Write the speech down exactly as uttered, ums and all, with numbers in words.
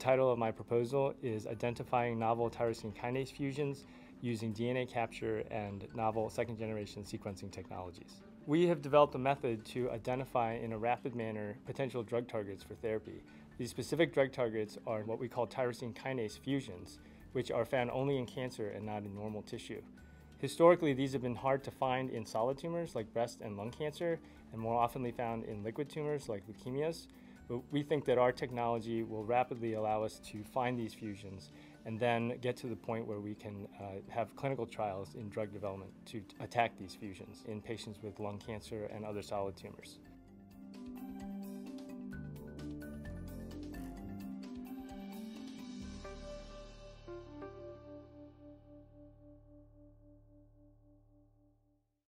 title of my proposal is Identifying Novel Tyrosine Kinase Fusions Using D N A Capture and Novel Second-Generation Sequencing Technologies. We have developed a method to identify in a rapid manner potential drug targets for therapy. These specific drug targets are what we call tyrosine kinase fusions, which are found only in cancer and not in normal tissue. Historically, these have been hard to find in solid tumors like breast and lung cancer, and more oftenly found in liquid tumors like leukemias. But we think that our technology will rapidly allow us to find these fusions and then get to the point where we can uh, have clinical trials in drug development to attack these fusions in patients with lung cancer and other solid tumors.